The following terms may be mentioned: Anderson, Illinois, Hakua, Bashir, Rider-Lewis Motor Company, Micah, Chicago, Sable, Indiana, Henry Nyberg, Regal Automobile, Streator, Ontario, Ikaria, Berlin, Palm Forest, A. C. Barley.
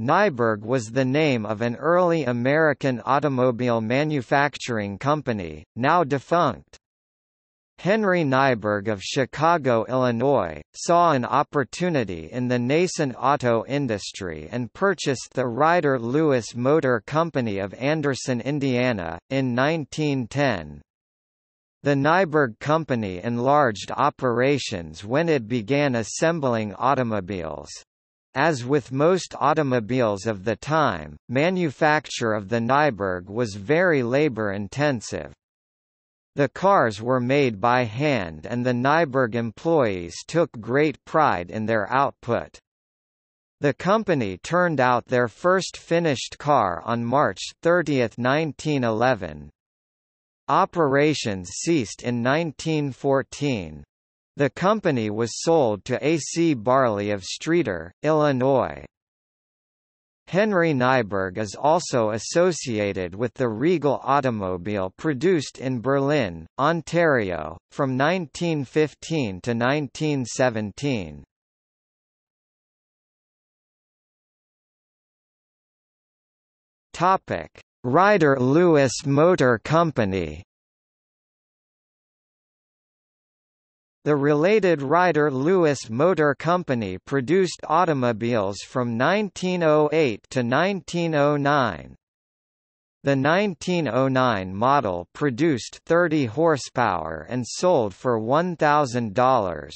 Nyberg was the name of an early American automobile manufacturing company, now defunct. Henry Nyberg of Chicago, Illinois, saw an opportunity in the nascent auto industry and purchased the Rider-Lewis Motor Company of Anderson, Indiana, in 1910. The Nyberg Company enlarged operations when it began assembling automobiles. As with most automobiles of the time, manufacture of the Nyberg was very labor-intensive. The cars were made by hand and the Nyberg employees took great pride in their output. The company turned out their first finished car on March 30, 1911. Operations ceased in 1914. The company was sold to A. C. Barley of Streator, Illinois. Henry Nyberg is also associated with the Regal Automobile produced in Berlin, Ontario, from 1915 to 1917. Topic: Rider-Lewis Motor Company. The related Rider-Lewis Motor Company produced automobiles from 1908 to 1909. The 1909 model produced 30 horsepower and sold for $1,000.